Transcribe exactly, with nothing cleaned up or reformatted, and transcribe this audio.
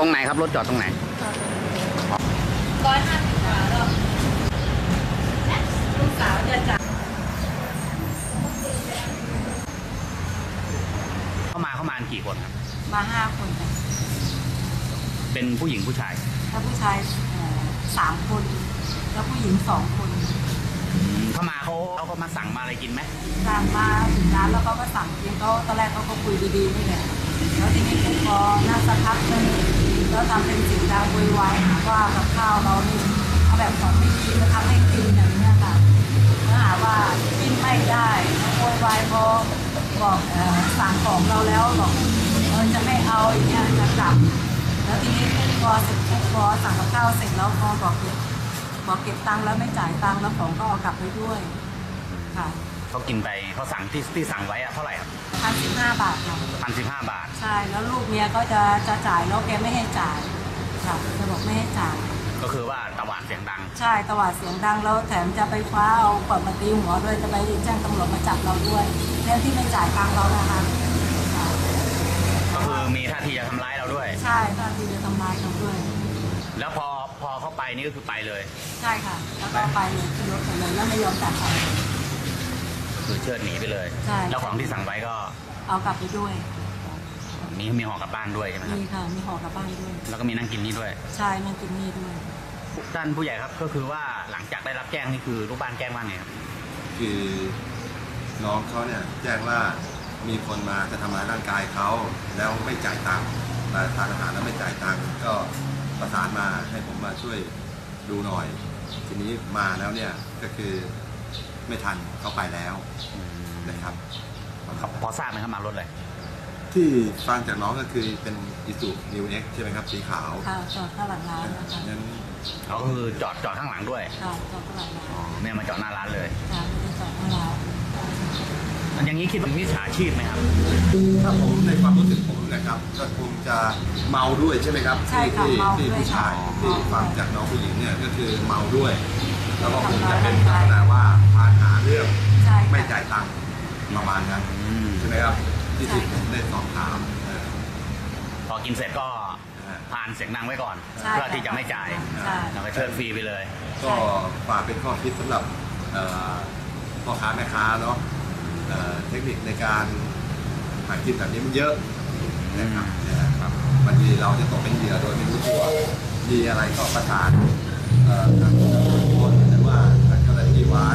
ตรงไหนครับรถจอดตรงไหนร้อยห้าสิบสามแล้วลูกสาวจะจับเข้ามาเข้ามากี่คนครับมาห้าคนค่ะเป็นผู้หญิงผู้ชายถ้าผู้ชายสามคนแล้วผู้หญิงสองคนเข้ามาเขาเขาก็มาสั่งมาอะไรกินไหมสั่งมาถึงร้านแล้วก็มาสั่งกินก็ตอนแรกเขาก็คุยดีๆนี่แหละแล้วทีนี้ผมพอหน้าสักพักนึงแล้วทำเป็นสิ่งดาวไวๆว่ากับข้าวเรานี่เอาแบบสอนไม่กินมาทำให้กินอย่างนี้ค่ะเนื้อหาว่ากินไม่ได้โวยวายพอบอกสั่งของเราแล้วบอกเออจะไม่เอาอย่างเงี้ยจะกลับแล้วทีนี้พอเสร็จพอสั่งกับข้าวเสร็จแล้วพอบอกเก็บบอกเก็บตังค์แล้วไม่จ่ายตังค์แล้วของก็เอากลับไปด้วยค่ะเขากินไปเขาสั่งที่ที่สั่งไว้อะเท่าไหร่ครับพันสิบห้าบาทค่ะพันสิบห้าบาทใช่แล้วลูกเมียก็จะจะจ่ายแล้วแกไม่ให้จ่ายค่ะจะบอกไม่ให้จ่ายก็คือว่าตวาดเสียงดังใช่ตวาดเสียงดังแล้วแถมจะไปคว้าเอาขวดมาตีหัวด้วยจะไปแจ้งตำรวจมาจับเราด้วยแล้วที่ไม่จ่ายตังค์เรานะคะก็คือมีท่าทีจะทำร้ายเราด้วยใช่ท่าทีจะทำร้ายเราด้วยแล้วพอพอเข้าไปนี่ก็คือไปเลยใช่ค่ะแล้วก็ไปเลยขึ้นรถไปเลยแล้วไม่ยอมจ่ายตังค์คือเชิดหนีไปเลยแล้วของที่สั่งไว้ก็เอากลับไปด้วยมีมีห่อกลับบ้านด้วยใช่ไหมครับมีค่ะมีห่อกลับบ้านด้วยแล้วก็มีนั่งกินนี่ด้วยใช่นั่งกินนี่ด้วยท่านผู้ใหญ่ครับก็คือว่าหลังจากได้รับแจ้งนี่คือลูกบ้านแจ้งว่าไงครับคือน้องเขาเนี่ยแจ้งว่ามีคนมาจะทำร้ายร่างกายเขาแล้วไม่จ่ายตังค์แต่ทานอาหารแล้วไม่จ่ายตังค์ก็ประสานมาให้ผมมาช่วยดูหน่อยทีนี้มาแล้วเนี่ยก็คือไม่ทันเขาไปแล้วนะครับพอทราบไหมครับมารถอะไรที่ฟังจากน้องก็คือเป็นอิซูนิวเอ็กซ์ใช่ไหมครับสีขาวจอดข้างหลังร้านนะคะงั้นเขาคือจอดจอดข้างหลังด้วยจอดข้างหลังร้านเนี่ยมาจอดหน้าร้านเลยค่ะจอดหน้าร้านอย่างนี้คิดว่ามิจฉาชีพไหมครับถ้าผมในความรู้สึกผมนะครับก็คงจะเมาด้วยใช่ไหมครับใช่ค่ะเมาด้วยผู้ชายที่ฟังจากน้องผู้หญิงเนี่ยก็คือเมาด้วยแล้วก็คงจะเป็นลักษณะว่าปัญหาเรื่องไม่จ่ายตังค์ประมาณนั้นใช่ไหมครับที่ที่ผมได้สอบถามพอกินเสร็จก็ทานเสียงดังไว้ก่อนเพื่อที่จะไม่จ่ายแล้วก็เชิญฟรีไปเลยก็ฝากเป็นข้อคิดสำหรับพ่อค้าแม่ค้าเนาะเทคนิคในการหากินแบบนี้มันเยอะนะครับบางทีเราจะตกเป็นเหยื่อโดยไม่รู้ตัวมีอะไรก็ประทานทางคนหรือว่าทางเจ้าหน้าที่ไว้